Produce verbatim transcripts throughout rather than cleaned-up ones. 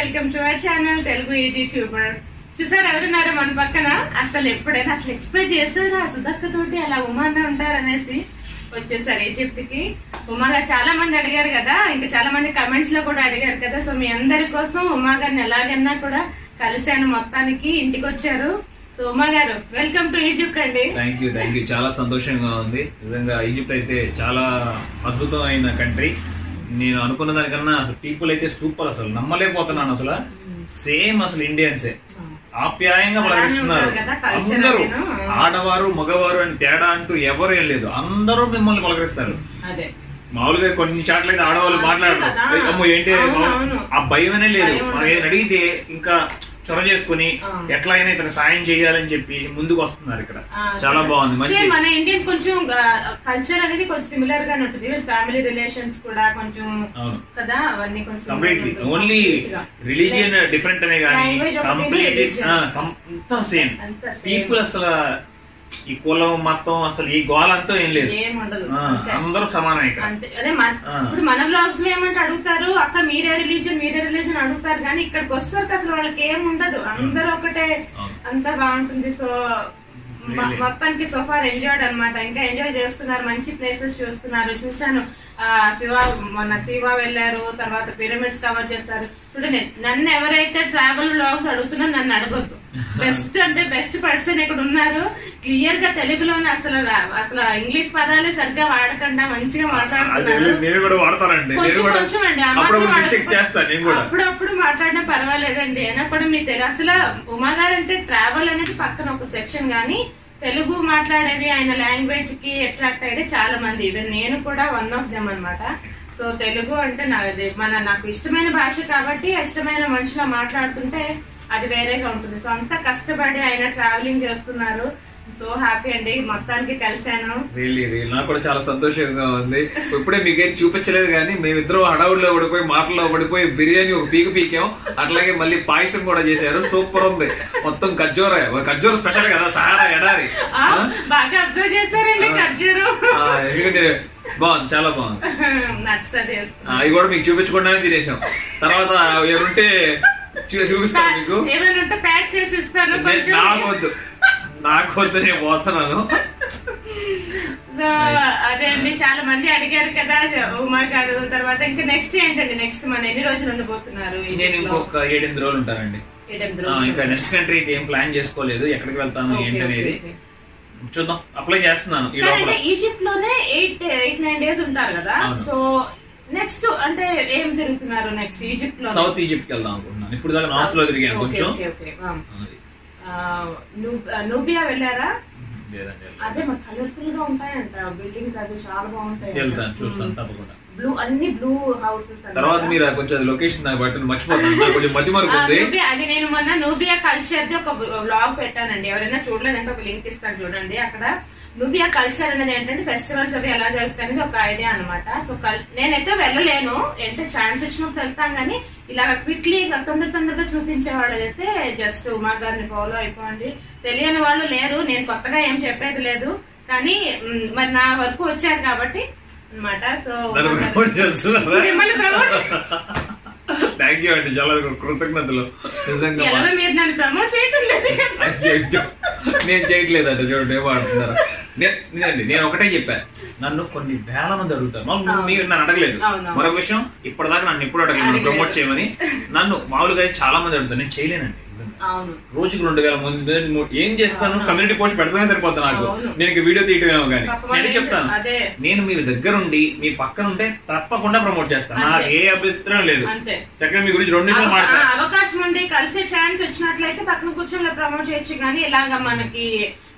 Welcome to our channel Telugu YouTuber. చూసారు ఎవరున్నారు మన పక్కన? అసలు ఎప్పుడైనా అసలు ఎక్స్పెక్ట్ చేశారా సుధక్క తోటి అలా ఉమాన్న ఉంటారు అనేసి? వచ్చేసారు ఈజిప్ట్ కి ఉమాగా. చాలా మంది అడిగారు కదా, ఇంకా చాలా మంది కమెంట్స్ లో కూడా అడిగారు కదా. సో మీ అందరి కోసం ఉమా గారిని ఎలాగన్నా కూడా కలిశాను, మొత్తానికి ఇంటికి వచ్చారు. So Uma garu welcome to Egypt అండి. థ్యాంక్ యూ థ్యాంక్ యూ చాలా సంతోషంగా ఉంది నిజంగా. ఈజిప్ట్ అయితే చాలా అద్భుతమైన కంట్రీ. నేను అనుకున్న దానికన్నా అసలు పీపుల్ అయితే సూపర్, అసలు నమ్మలేకపోతున్నాను. అసలు సేమ్ అసలు ఇండియన్సే ఆప్యాయంగా పలకరిస్తున్నారు అందరూ, ఆడవారు మగవారు అని తేడా అంటూ ఎవరు ఏం లేదు, అందరూ మిమ్మల్ని పలకరిస్తారు. మామూలుగా కొన్ని చాట్ల అయితే ఆడవాళ్ళు మాట్లాడతారు, అమ్మో ఏంటి ఆ భయం అనే లేదు. మనం అడిగితే ఇంకా చొర చేసుకుని ఎట్లా అయినా ఇతను సాయం చేయాలని చెప్పి ముందుకు వస్తున్నారు. ఇక్కడ చాలా బాగుంది. మంచి మన ఇండియన్ కొంచెం కల్చర్ అనేది కొంచెం సిమిలర్ గానే ఉంటుంది. ఫ్యామిలీ రిలేషన్స్ కూడా కొంచెం కదా, అవన్నీ కొంచెం కంప్లీట్లీ ఓన్లీ రిలీజియన్ డిఫరెంట్ అనే కానీ కంప్లీట్లీ అంతా సేమ్. పీపుల్ అసలు ఈ కులం మొత్తం అసలు ఈ గోళ అంతా ఏం లేదు, అందరూ సమానం. ఇప్పుడు మన బ్లాగ్స్ లో ఏమంటే అడుగుతారు, అక్క మీరే రిలీజన్ మీరే రిలీజన్ అడుగుతారు, కానీ ఇక్కడికి వస్తారు అసలు వాళ్ళకి ఏం ఉండదు, అందరూ ఒకటే, అంతా బాగుంటుంది. సో మొత్తానికి సోఫార్ ఎంజాయ్డ్ అన్నమాట. ఇంకా ఎంజాయ్ చేస్తున్నారు, మంచి ప్లేసెస్ చూస్తున్నారు. చూసాను శివ మొన్న శివ వెళ్ళారు, తర్వాత పిరమిడ్స్ కవర్ చేస్తారు. చూడండి నన్ను ఎవరైతే ట్రావెల్ బ్లాగ్స్ అడుగుతున్నారో నన్ను అడగొద్దు, బెస్ట్ అంటే బెస్ట్ పర్సన్ ఇక్కడ ఉన్నారు. క్లియర్ గా తెలుగులోనే అసలు అసలు ఇంగ్లీష్ పదాలే సరిగ్గా వాడకుండా మంచిగా మాట్లాడుతున్నారు. అప్పుడప్పుడు మాట్లాడినా పర్వాలేదండి అయినా కూడా మీ తెలుగు అసలు ఉమాగారు అంటే ట్రావెల్ అనేది పక్కన ఒక సెక్షన్, గానీ తెలుగు మాట్లాడేది ఆయన లాంగ్వేజ్ కి అట్రాక్ట్ అయితే చాలా మంది, ఈవెన్ నేను కూడా వన్ ఆఫ్ దెమ్ అన్నమాట. సో తెలుగు అంటే నాది మన నాకు ఇష్టమైన భాష కాబట్టి ఇష్టమైన మనుషులా మాట్లాడుతుంటే అది వేరేగా ఉంటుంది. సో అంతా కష్టపడి ఆయన ట్రావెలింగ్ చేస్తున్నారు. సో హ్యాపీ అండి మొత్తానికి కలిశాను. రియల్లీ రియల్ నాకు కూడా చాలా సంతోషంగా ఉంది. ఇప్పుడే మీకేం చూపించలేదు కానీ మేమిద్దరం హడావుడిలో పడిపోయి మాటల్లో పడిపోయి బిర్యానీ ఒక పీక పీకాం, అట్లాగే మళ్ళీ పాయసం కూడా చేశారు. సూపర్ ఉంది మొత్తం. ఖర్జూర ఖర్జూర స్పెషల్ కదా, సహారా ఎడారి బాగా అబ్జర్వ్ చేశారండి ఖర్జూరు. ఎందుకంటే బాగుంది, చాలా బాగుంది. అవి కూడా మీకు చూపించకుండానే తినేసాం. తర్వాత ఎవరుంటే చూపిస్తాను మీకు, ఏమైనా ప్యాక్ చేసి ఇస్తాను. నాకొద్దు నాకొద్దు నేను పోతున్నాను. అదే అండి చాలా మంది అడిగారు కదా ఉమా గారు. తర్వాత ఇంకా నెక్స్ట్ ఏంటండి, నెక్స్ట్ మన ఎన్ని రోజులు ఉండబోతున్నారు? నేను ఇంకొక ఏడెనిమిది రోజులు ఉంటానండి. ఇంకా నెక్స్ట్ కంట్రీ ఏం ప్లాన్ చేసుకోలేదు, ఎక్కడికి వెళ్తాను ఏంటనేది చూద్దాం. అప్లై చేస్తున్నాను. ఈజిప్ట్ లోనే ఎయిట్ ఎయిట్ నైన్ డేస్ ఉంటారు కదా. సో నెక్స్ట్ అంటే ఏం తిరుగుతున్నారు నెక్స్ట్ ఈజిప్ట్ లో? సౌత్ ఈజిప్ట్ కి వెళ్దాం అనుకుంటున్నాను. ఇప్పుడు దాకా నార్త్ లో తిరిగాను కొంచెం. నూబియా వెళ్ళారా? అదే మరి కలర్ఫుల్ గా ఉంటాయంట బిల్డింగ్స్ అవి చాలా బాగుంటాయి. వెళ్తాను చూస్తాను తప్పకుండా. బ్లూ అన్ని బ్లూ హౌసెస్. తర్వాత మీరు కొంచెం లొకేషన్ మర్చిపోతుంది. అది నేను మొన్న నూబియా కల్చర్ ది ఒక బ్లాగ్ పెట్టానండి, ఎవరైనా చూడలేదంటే ఒక లింక్ ఇస్తాను చూడండి. అక్కడ నూబియా కల్చర్ అనేది ఏంటంటే ఫెస్టివల్స్ అవి ఎలా జరుగుతాయనేది ఒక ఐడియా అనమాట. సో నేనైతే వెళ్ళలేను, అంటే ఛాన్స్ వచ్చినప్పుడు వెళ్తాను, కానీ ఇలాగ క్విక్లీ తొందర తొందరగా చూపించేవాళ్ళు అయితే జస్ట్ ఉమా గారిని ఫాలో అయిపోండి. తెలియని వాళ్ళు లేరు, నేను కొత్తగా ఏం చెప్పేది లేదు, కానీ మరి నా వరకు వచ్చారు కాబట్టి అనమాట. సో థ్యాంక్ యూ అండి, చాలా కృతజ్ఞతలు. మీరు నన్ను ప్రమోట్ చేయటం లేదు కదా, నేను చేయట్లేదంట చూడండి ఏమాడుతున్నారు. నేను ఒకటే చెప్పాను, నన్ను కొన్ని వేల మంది అడుగుతారు. మీరు నన్ను అడగలేదు, మరొక విషయం ఇప్పటిదాకా నన్ను ఎప్పుడు అడగలేదు ప్రమోట్ చేయమని. నన్ను మామూలుగా చాలా మంది అడుగుతారు, నేను చేయలేనండి. రోజుకు రెండు వేల మంది ఏం చేస్తాను, కమ్యూనిటీ పోస్ట్ పెడతానే సరిపోతా నాకు. నేను ఇక వీడియో తీయటమేమో కానీ నేను చెప్తాను, నేను మీ దగ్గరుండి మీ పక్కన ఉంటే తప్పకుండా ప్రమోట్ చేస్తాను, నాకు ఏ అభ్యంతరం లేదు. చక్కగా మీ గురించి రెండు నిమిషాలు మాట్లాడతాను. అవకాశం ఉండి కలిసే ఛాన్స్ వచ్చినట్లయితే పక్కన కూర్చొని ప్రమోట్ చేయొచ్చు, కానీ ఇలాగా మనకి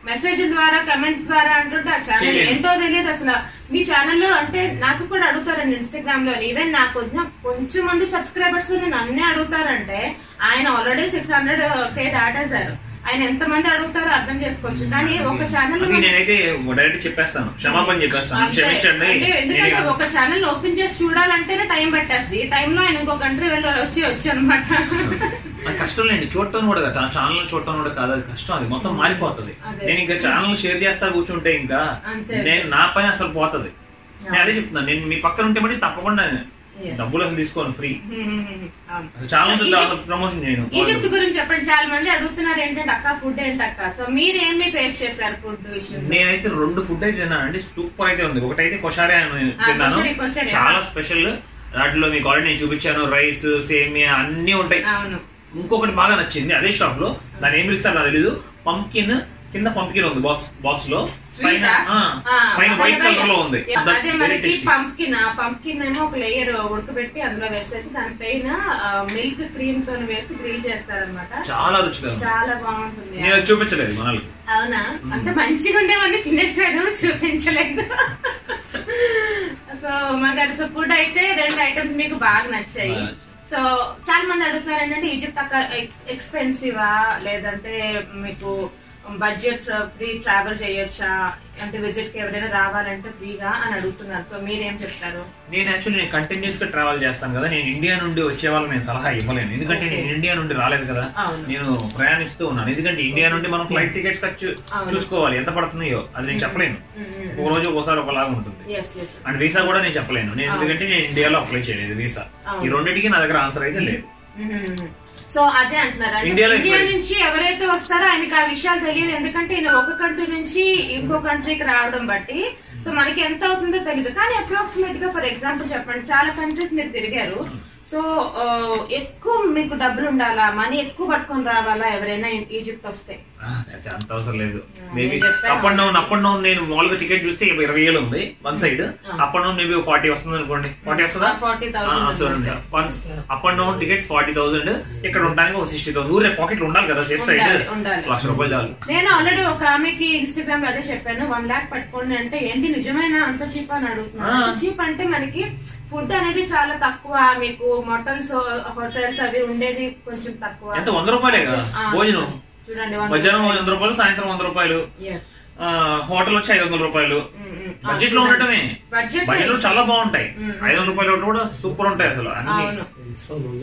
మెసేజ్ ద్వారా కమెంట్స్ ద్వారా అంటుంటే ఆ ఛానల్ ఏంటో తెలియదు అసలు. మీ ఛానల్లో అంటే నాకు కూడా అడుగుతారండి ఇన్స్టాగ్రామ్ లో, ఈవెన్ నాకు కొంచెం మంది సబ్స్క్రైబర్స్ నన్నే అడుగుతారంటే ఆయన ఆల్రెడీ సిక్స్ హండ్రెడ్ కే దాటేశారు. ఆయన ఎంత మంది అడుగుతారో అర్థం చేసుకోవచ్చు. కానీ ఒక ఛానల్ ఎందుకంటే ఒక ఛానల్ ఓపెన్ చేసి చూడాలంటేనే టైం పట్టేస్తుంది. ఈ టైంలో ఆయన ఇంకో కంట్రీ వెళ్ళి వచ్చి వచ్చు అనమాట. కష్టం లేండి చూడటం కూడా, ఛానల్ చూడటం కూడా కాదు, అది కష్టం, అది మొత్తం మారిపోతుంది. నేను ఇంకా ఛానల్ షేర్ చేస్తా కూర్చుంటే ఇంకా నేను నా పైన అసలు పోతుంది. నేను అదే చెప్తున్నాను, నేను మీ పక్కన ఉంటే మళ్ళీ తప్పకుండా డబ్బులు అసలు తీసుకోను ఫ్రీ. చాలా ప్రమోషన్ చేయను. ఈజిప్ట్ గురించి చెప్పండి, చాలా మంది అడుగుతున్నారు ఏంటంటే అక్క ఫుడ్ ఏంటక్క, సో మీరు ఏమి టేస్ట్ చేశారు ఫుడ్ విషయం? నేనైతే రెండు ఫుడ్ అయితే తిన్నానండి, సూపర్ అయితే ఉంది. ఒకటైతే కొషారే తిన్నాను, చాలా స్పెషల్. వాటిలో మీకు ఆల్రెడీ నేను చూపించాను, రైస్ సేమియా అన్ని ఉంటాయి. ఇంకొకటి బాగా నచ్చింది అదే షాప్ లో, దాన్ని ఏం పిలుస్తారు నాకు తెలీదు, పంకిన్ కింద పంకిన్ ఉంది బాక్స్ బాక్స్ లో, పైన పైన వైట్ కలర్ లో ఉంది. అదే మనకి పంకిన్, పంకిన్ ఏమో ఒక లేయర్ ఉడకబెట్టి అందులో వేసేసి దానిపైన మిల్క్ క్రీమ్ తో వేసి గ్రిల్ చేస్తారు అన్నమాట. చాలా రుచిగా చాలా బాగుంటుంది. నేను చూపించలేదు మనల్ని. అవునా, అంత మంచిగా ఉండేవన్నీ తినేసాను, చూపించలేదు. సో మాకు సో ఫుడ్ అయితే రెండు ఐటమ్స్ మీకు బాగా నచ్చాయి. సో చాలా మంది అడుగుతున్నారు ఏంటంటే ఈజిప్ట్ అక్కడ ఎక్స్పెన్సివా, లేదంటే మీకు బడ్జెట్ ఫ్రీ ట్రావెల్ చేయొచ్చా, అంటే విజిట్ కి ఎవరైనా రావాలంటే ఫ్రీగా అని అడుగుతున్నారు. సో మీరేం చెప్తారు? నేను యాక్చువల్లీ కంటిన్యూస్ గా ట్రావెల్ చేస్తాను కదా, నేను ఇండియా నుండి వచ్చే వాళ్ళకి నేను సలహా ఇవ్వలేను, ఎందుకంటే నేను ఇండియా నుండి రాలేదు కదా, నేను ప్రయాణిస్తూ ఉన్నాను. ఎందుకంటే ఇండియా నుండి మనం ఫ్లైట్ టికెట్స్ ఖర్చు చూసుకోవాలి, ఎంత పడుతున్నాయో అది నేను చెప్పలేను. ఒక రోజు ఒకసారి ఒకలాగా ఉంటుంది. అండ్ వీసా కూడా నేను చెప్పలేను, నేను ఎందుకంటే నేను ఇండియాలో అప్లై చేయలేదు వీసా. ఈ రెండింటికి నా దగ్గర ఆన్సర్ అయితే లేదు. సో అదే అంటున్నారా, ఇండియా నుంచి ఎవరైతే వస్తారో ఆయనకి ఆ విషయాలు తెలియదు, ఎందుకంటే ఈయన ఒక కంట్రీ నుంచి ఇంకో కంట్రీకి రావడం బట్టి. సో మనకి ఎంత అవుతుందో తెలియదు, కానీ అప్రాక్సిమేట్ గా ఫర్ ఎగ్జాంపుల్ చెప్పండి, చాలా కంట్రీస్ మీరు తిరిగారు, సో ఎక్కువ మీకు డబ్బులు ఉండాలా, మనీ ఎక్కువ పట్టుకొని రావాలా ఎవరైనా ఈజిప్ట్ వస్తే? అంత అవసరం లేదు. Maybe up and down up and down నేను మామూలుగా టికెట్ చూస్తే ఇరవై వేలు ఉంది one side, up and down maybe forty వస్తుంది అనుకోండి. ఫార్టీ వస్తుందా? Up and down tickets forty thousand ఇక్కడ ఉండడానికి ఒక సిక్స్టీ థౌసండ్ ఊరే పాకెట్ ఉండాలి కదా, సేఫ్ సైడ్ లక్ష రూపాయలు చాలు. నేను ఆల్రెడీ ఒక ఆమెకి ఇన్స్టాగ్రామ్ లో అదే చెప్పాను, వన్ లాక్ పట్టుకోండి అంటే ఏంటి నిజమైన అంత చీప్ అని అడుగుతున్నాను. చీప్ అంటే మనకి ఫుడ్ అనేది చాలా తక్కువ, మీకు మోటల్స్ హోటల్స్ అవి ఉండేది కొంచెం తక్కువ, వంద రూపాయలే కదా భోజనం. చూడండి మధ్యాహ్నం వంద రూపాయలు, సాయంత్రం వంద రూపాయలు, హోటల్ వచ్చి ఐదు వందల రూపాయలు. బడ్జెట్ లో ఉండటమే, బడ్జెట్ లో చాలా బాగుంటాయి, ఐదు వందల రూపాయలు కూడా సూపర్ ఉంటాయి అసలు అన్ని.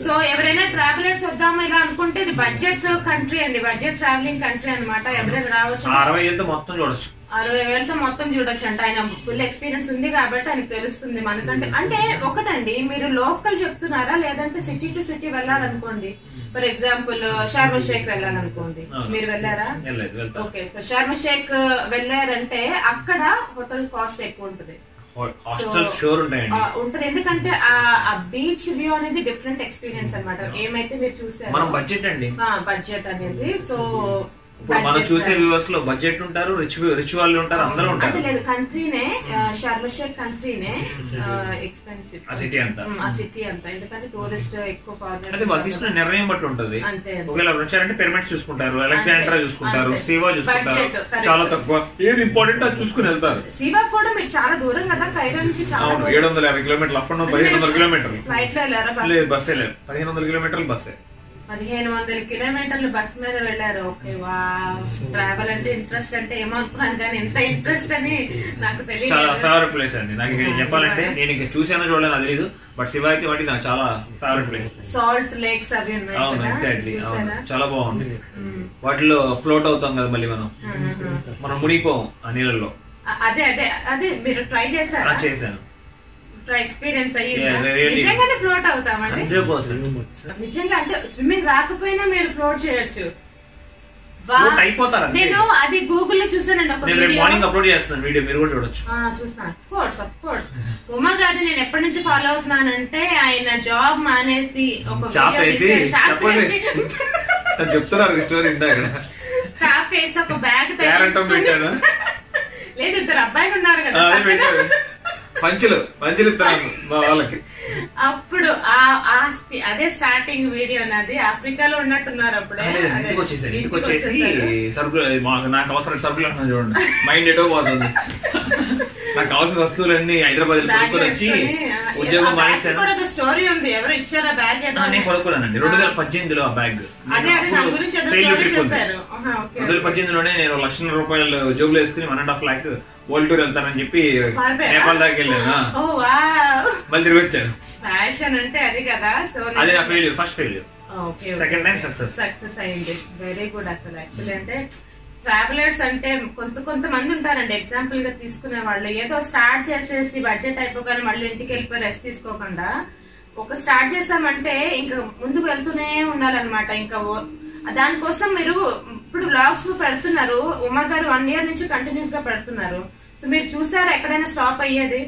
సో ఎవరైనా ట్రావెలర్స్ వద్దామో ఇలా అనుకుంటే ఇది బడ్జెట్ కంట్రీ అండి, బడ్జెట్ ట్రావెలింగ్ కంట్రీ అనమాట. ఎవరైనా రావచ్చు, అరవై ఏళ్ళతో మొత్తం చూడొచ్చు, అరవై వేలతో మొత్తం చూడొచ్చు. అంటే ఆయన ఫుల్ ఎక్స్పీరియన్స్ ఉంది కాబట్టి ఆయనకు తెలుస్తుంది మనకంటే. అంటే ఒకటండి, మీరు లోకల్ చెప్తున్నారా లేదంటే సిటీ టు సిటీ వెళ్ళాలనుకోండి, ఫర్ ఎగ్జాంపుల్ షార్మ షేక్ వెళ్ళాలనుకోండి, మీరు వెళ్ళారా? ఓకే, సో షార్మ షేక్ వెళ్ళారంటే అక్కడ హోటల్ కాస్ట్ ఎక్కువ ఉంటుంది ఉంటది, ఎందుకంటే ఆ బీచ్ వ్యూ అనేది డిఫరెంట్ ఎక్స్పీరియన్స్ అనమాట. ఏమైతే మీరు చూసారు బడ్జెట్ అండి, బడ్జెట్ అనేది. సో మనం చూసే వ్యూవర్స్ లో బడ్జెట్ ఉంటారు, రిచ్ రిచ్ వాళ్ళు ఉంటారు, అందరూ ఉంటారు. లేదు కంట్రీనే, షార్మ షేక్ కంట్రీనే ఎక్స్పెన్సివ్ ఆ సిటీ అంతా, ఆ సిటీ అంతా, ఎందుకంటే టూరిస్ట్ ఎక్కువ. అంటే వాళ్ళు తీసుకునే నిర్ణయం బట్టి ఉంటది. ఒకవేళ వచ్చారంటే పిరమిడ్స్ చూసుకుంటారు, అలెగ్జాండ్రియా చూసుకుంటారు, సివా చూసుకుంటారు, చాలా తక్కువ. ఏది ఇంపార్టెంట్ అది చూసుకుని వెళ్తారు. సివా కూడా మీకు చాలా దూరం కదా, కైరో నుంచి చాలా ఏడు వందల యాభై కిలోమీటర్లు, అప్పుడు పదిహేను వందల కిలోమీటర్లు ఫ్లైట్ లో వెళ్ళారా? లేదు బస్సే, లేదు పదిహేను వందల కిలోమీటర్లు బస్సే, పదిహేను వందల కిలోమీటర్లు బస్ మీద వెళ్ళారు. ఓకే, వా ట్రావెల్ అంటే ఇంట్రెస్ట్ అంటే ఏమో అనుకున్నాను, కానీ ఎంత ఇంట్రెస్ట్ అని నాకు తెలియదు. చాలా ఫేవరెట్ ప్లేస్ అండి నాకు, చెప్పాలంటే నేను ఇంకా చూసానో చూడలేదు నాకు తెలియదు, బట్ శివ అయితే వాటి నాకు చాలా ఫేవరెట్ ప్లేస్. సాల్ట్ లేక్స్ అవి ఉన్నాయి, చాలా బాగుంది. వాటిలో ఫ్లోట్ అవుతాం కదా, మళ్ళీ మనం మనం మునిగిపోం ఆ నీళ్ళలో. అదే అదే అదే మీరు ట్రై చేశారా? చేశాను, ఎక్స్పీరియన్స్ అయ్యింది. ఫ్లోట్ అవుతామండి నిజంగా, అంటే స్విమ్మింగ్ రాకపోయినా మీరు ఫ్లోట్ చేయొచ్చు. నేను అది గూగుల్ లో చూసానండి, ఒక ఉమా గారిని నేను ఎప్పటి నుంచి ఫాలో అవుతున్నానంటే ఆయన జాబ్ మానేసి ఒక చాప్ వేసి ఒక బ్యాగ్ పెట్టాను. లేదు ఇద్దరు అబ్బాయిలు ఉన్నారు కదా, పంచులు పంచులు మా వాళ్ళకి. అప్పుడు అదే స్టార్టింగ్ వీడియో నాది, ఆఫ్రికాలో ఉన్నట్టున్నారు అప్పుడే. ఇంటికి వచ్చేసి సరుకులు, నాకు అవసరం సరుకులు అంటున్నాను చూడండి, మైండ్ ఎటో పోతుంది. నాకు అవసరం వస్తువులన్నీ హైదరాబాద్ కొనుక్కొని వచ్చి ఉద్యోగం మానేశాను. స్టోరీ ఉంది, ఎవరు ఇచ్చారా బ్యాగ్? నేను కొనుక్కున్నానండి రెండు వేల పద్దెనిమిదిలో ఆ బ్యాగ్. రెండు వేల పద్దెనిమిదిలోనే నేను లక్షల రూపాయలు జోబులు వేసుకుని one and half lakh world tour వెళ్తానని చెప్పి నేపాల్ దాకా వెళ్ళాను, మళ్ళీ తిరిగి వచ్చాను. ఫ్యాషన్ అంటే అది కదా, సో అది నా failure, first failure, second time success, success అయింది. Very good. అసలు యాక్చువల్లీ అంటే ట్రావెలర్స్ అంటే కొంత కొంతమంది ఉంటారండి ఎగ్జాంపుల్ గా తీసుకునే వాళ్ళు, ఏదో స్టార్ట్ చేసేసి బడ్జెట్ అయిపోగానే మళ్ళీ ఇంటికి వెళ్ళిపోయి రెస్ట్ తీసుకోకుండా ఒక స్టార్ట్ చేసామంటే ఇంకా ముందుకు వెళ్తూనే ఉండాలన్నమాట. ఇంకా దానికోసం మీరు ఇప్పుడు వ్లాగ్స్ పెడుతున్నారు, ఉమా గారు వన్ ఇయర్ నుంచి కంటిన్యూస్ గా పెడుతున్నారు. సో మీరు చూసారా ఎక్కడైనా స్టాప్ అయ్యేది?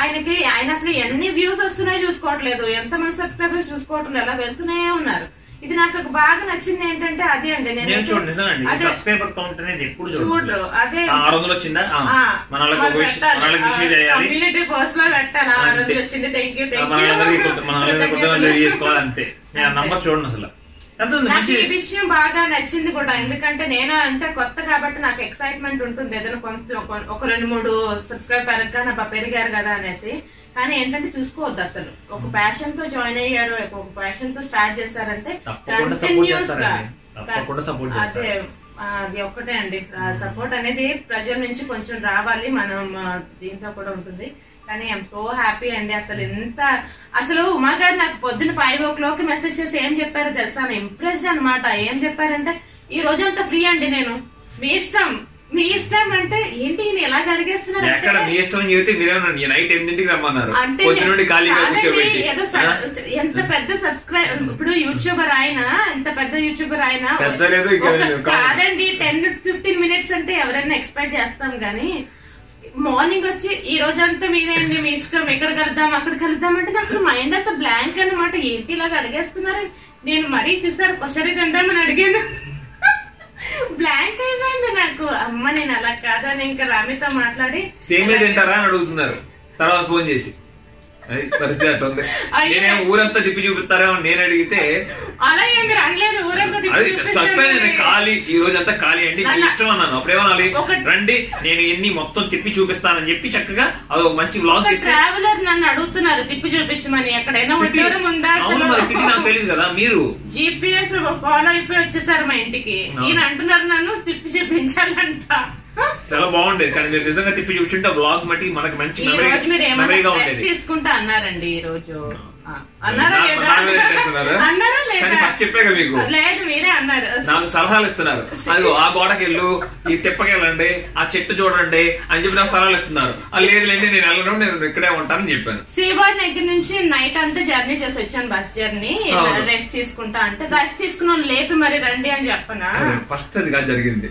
ఆయనకి ఆయన అసలు ఎన్ని వ్యూస్ వస్తున్నాయో చూసుకోవట్లేదు, ఎంత మంది సబ్స్క్రైబర్స్ చూసుకోవట్లేదు, అలా వెళ్తూనే ఉన్నారు. ఇది నాకు బాగా నచ్చింది ఏంటంటే అదే అండి, నేను చూడరు అదే కమ్యూనిటీ పోస్ట్ లో పెట్టాను ఆ రోజు వచ్చింది. Thank you thank you. నాకు ఈ విషయం బాగా నచ్చింది కూడా, ఎందుకంటే నేను అంటే కొత్త కాబట్టి నాకు ఎక్సైట్మెంట్ ఉంటుంది ఏదైనా కొంచెం ఒక రెండు మూడు సబ్స్క్రైబ్ పెరగగానే అబ్బా పెరిగారు కదా అనేసి. కానీ ఏంటంటే చూసుకోవద్దు అసలు, ఒక ప్యాషన్ తో జాయిన్ అయ్యారు, ఒక ప్యాషన్ తో స్టార్ట్ చేశారంటే కంటిన్యూస్ గా అదే అది ఒక్కటే అండి. సపోర్ట్ అనేది ప్రజల నుంచి కొంచెం రావాలి, మనం దీంతో కూడా ఉంటుంది. కానీ ఐఎమ్ సో హ్యాపీ అండి. అసలు ఎంత అసలు ఉమా గారు నాకు పొద్దున్న ఫైవ్ ఓ క్లాక్ మెసేజ్ చేసి ఏం చెప్పారో తెలుసా, ఇంప్రెస్డ్ అనమాట. ఏం చెప్పారంటే ఈ రోజు అంతా ఫ్రీ అండి, నేను మీ ఇష్టం మీ ఇష్టం అంటే ఏంటి ఎలా అడిగేస్తున్నారు అంటే ఎంత పెద్ద సబ్స్క్రైబ్ ఇప్పుడు యూట్యూబర్ ఆయన ఎంత పెద్ద యూట్యూబర్ ఆయన కాదండి, టెన్ ఫిఫ్టీన్ మినిట్స్ అంటే ఎవరైనా ఎక్స్పెక్ట్ చేస్తాం. కానీ మార్నింగ్ వచ్చి ఈ రోజంతా మీరేండి మీ ఇష్టం, ఎక్కడ కలుద్దాం అక్కడ కలుద్దాం అంటే అసలు మైండ్ అంతా బ్లాంక్ అనమాట. ఏంటి ఇలాగ అడిగేస్తున్నారు? నేను మరీ చూసారు కొషరీ దండమని అడిగాను, బ్లాంక్ అయిపోయింది నాకు. అమ్మ నేను అలా కాదని ఇంకా రామితో మాట్లాడి సేమే తింటారా అని అడుగుతున్నారు తర్వాత ఫోన్ చేసి. పరిస్థితి అట్టుంది. నేనేం ఊరంతా తిప్పి చూపిస్తారా నేను అడిగితే అలా ఏమి అనలేదు, ఊరంతా చెప్పాను ఖాళీ ఈ రోజు అంతా ఖాళీ అండి మీ ఇష్టం అన్నాను. అప్పుడేమనాలి రండి నేను ఎన్ని మొత్తం తిప్పి చూపిస్తానని చెప్పి చక్కగా అది ఒక మంచి వ్లాగ్. ట్రావెలర్ నన్ను అడుగుతున్నారు తిప్పి చూపించమని, ఎక్కడైనా ఉద్యోగం ఉందా నాకు తెలియదు కదా, మీరు జీపీఎస్ ఫాలో అయిపోయి వచ్చేసారు మా ఇంటికి. నేను అంటున్నారు నన్ను తిప్పి చూపించాలంట. చాలా బాగుండేది కానీ మీరు నిజంగా తిప్పి చూపించుంటే బ్లాగ్ మట్టి మనకు మంచి మెమరీగా ఉండేది. తీసుకుంటా అన్నారండి ఈ రోజు నాకు సలహాలు ఇస్తున్నారు, అది ఆ గోడకెళ్ళు ఈ తిప్పకెళ్ళండి ఆ చెట్టు చూడండి అని చెప్పి నాకు సలహాలు ఇస్తున్నారు. లేదు లేండి నేను వెళ్ళడం నేను ఇక్కడే ఉంటానని చెప్పాను. శ్రీవారి దగ్గర నుంచి నైట్ అంతా జర్నీ చేసి వచ్చాను, బస్ జర్నీ. రెస్ట్ తీసుకుంటా అంటే రెస్ట్ తీసుకున్నా లేపి మరి రండి అని చెప్పనా. ఫస్ట్ అది కాదు జరిగింది,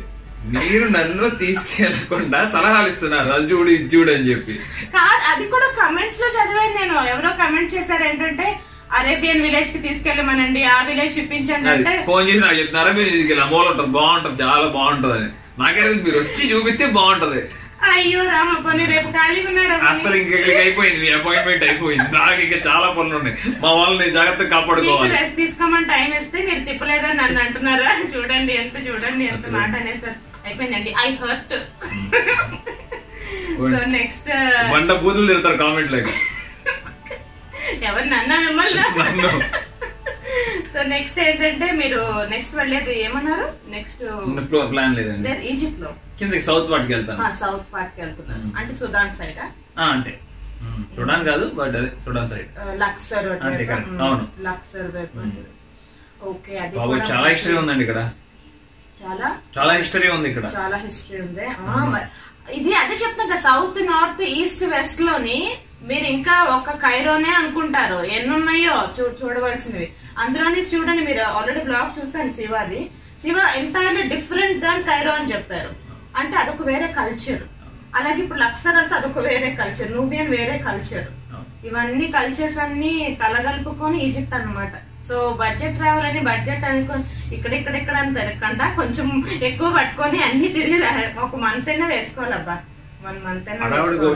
మీరు నన్ను తీసుకెళ్లకుండా సలహాలు ఇస్తున్నారు అది చూడు ఇది చూడు అని చెప్పి. కాదు అది కూడా కమెంట్స్ లో చదివాను నేను, ఎవరో కమెంట్ చేశారు ఏంటంటే అరేబియన్ విలేజ్ కి తీసుకెళ్ళమనండి ఆ విలేజ్ చూపించండి అంటే ఫోన్ చేసి నాకు చెప్తున్నారు మీరు అమోలు ఉంటుంది బాగుంటుంది చాలా బాగుంటుంది అని. నాకేది మీరు వచ్చి చూపిస్తే బాగుంటది. అయ్యో రామప్ప రేపు ఖాళీగా ఉన్నారా? అసలు ఇంకా అయిపోయింది మీ అపాయింట్మెంట్ అయిపోయింది, నాకు ఇంకా చాలా పనులు ఉన్నాయి. మా వాళ్ళని జాగ్రత్తగా కాపాడుకోవాలి. రెస్ట్ తీసుకోమని టైం ఇస్తే మీరు తిప్పలేదని నన్ను అంటున్నారా? చూడండి ఎంత చూడండి ఎంత మాట అనేసారు. అయిపోయిందండి ఐ హర్ట్. నెక్స్ట్ బండ బూతులు తిరుగుతారు కామెంట్ లైక్ ఎవరు నన్ను మిమ్మల్ని. సో నెక్స్ట్ ఏంటంటే మీరు నెక్స్ట్ వెళ్ళేది ఏమన్నారు? నెక్స్ట్ ప్లాన్ లేదండి, ఈజిప్ట్ లో కిందకి సౌత్ పార్ట్ కి వెళ్తాను. సౌత్ పార్ట్ కి వెళ్తున్నాను అంటే సుడాన్ సైడ్ అంటే సుడాన్ కాదు బట్ అదే సుడాన్ సైడ్ లక్సర్ అవును లక్సర్ వైపు. ఓకే అది చాలా హిస్టరీ ఉందండి ఇక్కడ, చాలా చాలా హిస్టరీ ఉంది ఇక్కడ చాలా హిస్టరీ ఉంది. ఇది అదే చెప్తాం కదా సౌత్ నార్త్ ఈస్ట్ వెస్ట్ లోని మీరు ఇంకా ఒక కైరోనే అనుకుంటారు, ఎన్ని ఉన్నాయో చూడవలసినవి. అందులోని చూడండి మీరు ఆల్రెడీ బ్లాగ్ చూసాను శివాది, శివ ఎంత డిఫరెంట్ దాన్ కైరో అని చెప్పారు అంటే అదొక వేరే కల్చర్. అలాగే ఇప్పుడు లక్సర్ అంటే అదొక వేరే కల్చర్, నూబియన్ వేరే కల్చర్, ఇవన్నీ కల్చర్స్ అన్ని కలగలుపుకొని ఈజిప్ట్ అన్నమాట. సో బడ్జెట్ ట్రావెల్ అని బడ్జెట్ అనుకో ఇక్కడెక్కడెక్కడ అని తిరగకుండా కొంచెం ఎక్కువ పట్టుకొని అన్ని తిరిగి ఒక మంత్ అయినా వేసుకోవాలబ్బా. వన్ మంత్ వెళ్ళొద్దు.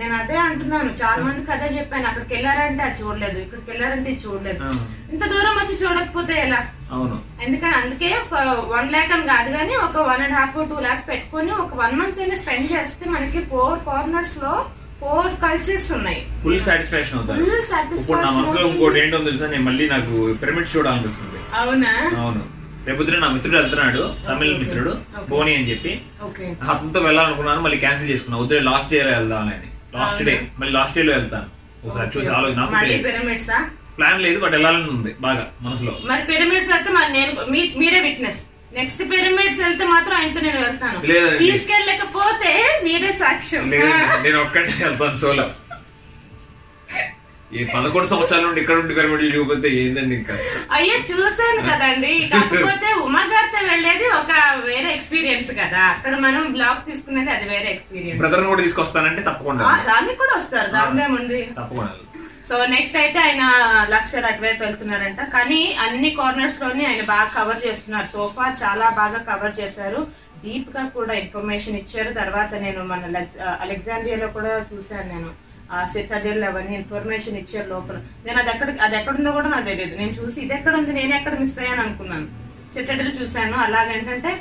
నేను అదే అంటున్నాను, చాలా మందికి అదే చెప్పాను, అక్కడికి వెళ్ళారంటే అది చూడలేదు, ఇక్కడికి వెళ్ళారంటే ఇది చూడలేదు, ఇంత దూరం వచ్చి చూడకపోతే ఎలా? ఎందుకని అందుకే ఒక వన్ ల్యాక్ అని కాదు కానీ ఒక one and half two lakhs పెట్టుకుని ఒక వన్ మంత్ అయినా స్పెండ్ చేస్తే మనకి ఫోర్ కార్నర్స్ లో ఫోర్ కల్చర్స్ ఉన్నాయి. ఫుల్ సాటిస్ఫాక్షన్ అవుతాయి. ఇంకోటి ఏంటో తెలుసా, నేను మళ్ళీ నాకు పిరమిడ్స్ చూడాలనిపిస్తుంది. అవునా? అవును. రేపుద్ర నా మిత్రుడు వెళ్తున్నాడు, తమిళ మిత్రుడు బోని అని చెప్పి, అతనితో వెళ్ళాలనుకున్నాను మళ్ళీ క్యాన్సిల్ చేసుకున్నాను. ఉదయ లాస్ట్ డే లో వెళ్దామని, లాస్ట్ డే మళ్ళీ లాస్ట్ డే లో వెళ్తాను ఒకసారి చూసి ఆలోచన. ప్లాన్ లేదు బట్ వెళ్ళాలని ఉంది బాగా మనసులో. మరి పిరమిడ్స్ అయితే మీరే విట్నెస్, నెక్స్ట్ పిరమిడ్స్ వెళ్తే మాత్రం ఆయనతో నేను వెళ్తాను, తీసుకెళ్ళకపోతే మీరే సాక్ష్యం. నేను ఒక్కటే వెళ్తాను సోలో. పదకొండు సంవత్సరాల నుండి ఇక్కడ ఉండి పిరమిడ్లు చూపితే ఏందండి ఇంకా అయ్యో చూసాను కదండి. కాకపోతే ఉమాగారితో వెళ్ళేది ఒక వేరే ఎక్స్పీరియన్స్ కదా, అక్కడ మనం బ్లాగ్ తీసుకునేది అది వేరే ఎక్స్పీరియన్స్. బ్రదర్ కూడా తీసుకొస్తానంటే తప్పకుండా రాని కూడా వస్తారు, దానిలో ఉంది తప్పకుండా. సో నెక్స్ట్ అయితే ఆయన లక్షర్ అటువైపు వెళ్తున్నారంట, కానీ అన్ని కార్నర్స్ లోని ఆయన బాగా కవర్ చేస్తున్నారు. సోఫా చాలా బాగా కవర్ చేశారు, డీప్ గా కూడా ఇన్ఫర్మేషన్ ఇచ్చారు. తర్వాత నేను మన అలెగ్జాండ్రియాలో కూడా చూశాను, నేను ఆ సిటాడెల్ అవన్నీ ఇన్ఫర్మేషన్ ఇచ్చారు లోపల. నేను అది ఎక్కడ అది ఎక్కడుందో కూడా నాకు తెలియదు, నేను చూసి ఇది ఎక్కడ ఉంది నేను ఎక్కడ మిస్ అయ్యాను అనుకున్నాను. సిటాడెల్ చూశాను. అలాగేంటంటే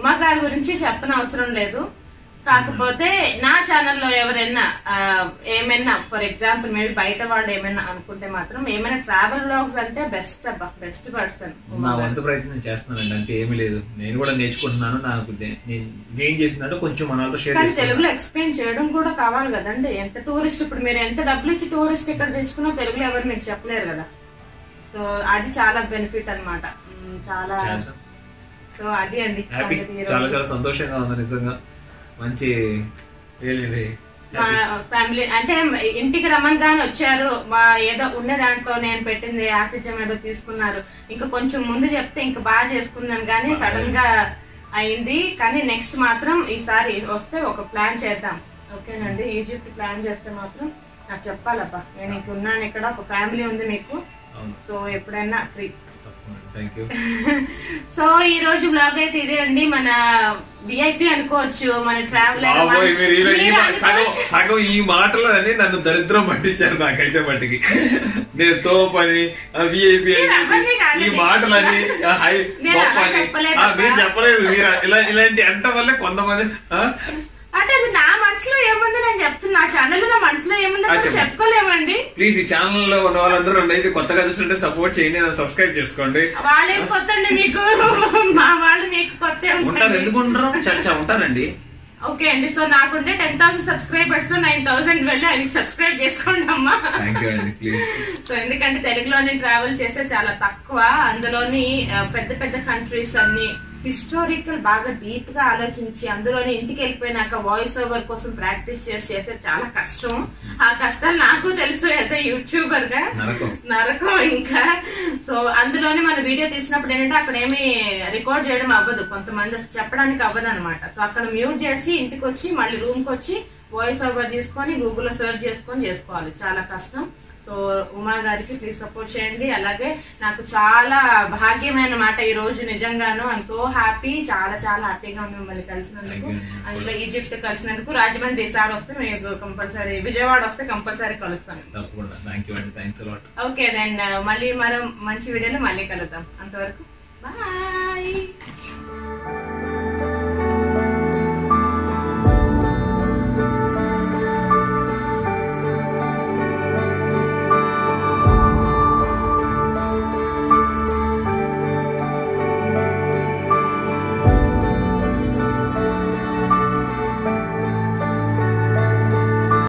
ఉమా గారి గురించి చెప్పని అవసరం లేదు, కాకపోతే నా ఛానల్లో ఎవరైనా ఏమైనా ఫర్ ఎగ్జాంపుల్ మేబీ బయట వాడు ఏమైనా అనుకుంటే మాత్రం ఏమైనా ట్రావెల్ బ్లాగ్స్ అంటే బెస్ట్ అబ్బా, బెస్ట్ పర్సన్. నా వంతు ప్రయత్నం చేస్తున్నానండి, అంటే ఏమి లేదు నేను కూడా నేర్చుకుంటున్నాను. నాకు నేను చేసినట్టు కొంచెం మనతో షేర్ చేస్తాను. తెలుగులో ఎక్స్ప్లెయిన్ చేయడం కూడా కావాలి కదండి. ఎంత టూరిస్ట్ ఇప్పుడు మీరు ఎంత డబ్బులు ఇచ్చి టూరిస్ట్ ఇక్కడ తెచ్చుకున్నా తెలుగులో ఎవరు మీకు చెప్పలేరు కదా. సో అది చాలా బెనిఫిట్ అన్నమాట, చాలా. సో అది అండి, చాలా చాలా సంతోషంగా ఉంది నిజంగా. మంచి ఫ్యామిలీ అంటే ఇంటికి రమణ గాని వచ్చారు, ఏదో ఉన్న దాంట్లో నేను పెట్టింది ఆతిథ్యం ఏదో తీసుకున్నారు. ఇంకా కొంచెం ముందు చెప్తే ఇంకా బాగా చేసుకున్నాను, కానీ సడన్ గా అయింది. కానీ నెక్స్ట్ మాత్రం ఈసారి వస్తే ఒక ప్లాన్ చేద్దాం ఓకేనండి. ఈజిప్ట్ ప్లాన్ చేస్తే మాత్రం నాకు చెప్పాలబ్బా, నేను ఇంక ఉన్నాను ఇక్కడ, ఒక ఫ్యామిలీ ఉంది మీకు. సో ఎప్పుడైనా ఫ్రీ. సో ఈ రోజు బ్లాగ్ అయితే ఇదే అండి, మన విఐపి అనుకోవచ్చు, మన ట్రావెలర్. ఈ మాటలు అని నన్ను దరిద్రం పట్టించారు. నాకైతే మట్టికి నేను తోపని విఐపి ఈ మాటలని మీరు చెప్పలేదు. ఇలాంటి అంట వల్ల కొంతమంది అంటే అది నా మనసులో ఏముంది నేను చెప్తున్నా, నా ఛానల్ నా మనసులో ఏముంది చెప్పుకోలేమండి. ప్లీజ్ ఈ ఛానల్ లో ఉన్న వాళ్ళందరూ కొత్తగా చూస్తుంటే సపోర్ట్ చేయండి, సబ్స్క్రైబ్ చేసుకోండి. వాళ్ళేం కొత్త మీకు, మా వాళ్ళు మీకు కొత్త ఉంటారు, ఎందుకుంటారు చర్చ ఉంటారండి. ఓకే అండి. సో నాకుంటే టెన్ థౌసండ్ సబ్స్క్రైబర్స్ లో నైన్ థౌసండ్ వెళ్ళి అది సబ్స్క్రైబ్ చేసుకోండి అమ్మా. సో ఎందుకంటే తెలుగులోనే ట్రావెల్ చేస్తే చాలా తక్కువ, అందులోని పెద్ద పెద్ద కంట్రీస్ అన్ని హిస్టారికల్ బాగా డీప్ గా ఆలోచించి అందులోనే ఇంటికి వెళ్ళిపోయినాక వాయిస్ ఓవర్ కోసం ప్రాక్టీస్ చేసి చేసే చాలా కష్టం. ఆ కష్టాలు నాకు తెలుసు యాజ్ ఏ యూట్యూబర్ గా, నరకం ఇంకా. సో అందులోనే మన వీడియో తీసినప్పుడు ఏంటంటే అక్కడ ఏమి రికార్డ్ చేయడం అవ్వదు, కొంతమంది చెప్పడానికి అవ్వదు అనమాట. సో అక్కడ మ్యూట్ చేసి ఇంటికి వచ్చి మళ్ళీ రూమ్ కి వచ్చి వాయిస్ ఓవర్ తీసుకొని గూగుల్లో సెర్చ్ చేసుకొని చేసుకోవాలి, చాలా కష్టం. సో ఉమా గారికి ప్లీజ్ సపోర్ట్ చేయండి. అలాగే నాకు చాలా భాగ్యమైన మాట ఈ రోజు నిజంగాను, ఐఎమ్ సో హ్యాపీ, చాలా చాలా హ్యాపీగా ఉంది మిమ్మల్ని కలిసినందుకు. అందులో ఈజిప్ట్ కలిసినందుకు, రాజమండ్రి ఈసారి వస్తే మేము కంపల్సరీ, విజయవాడ వస్తే కంపల్సరీ కలుస్తాను. ఓకే దెన్ మళ్ళీ మనం మంచి వీడియోలో మళ్ళీ కలుద్దాం, అంతవరకు బాయ్.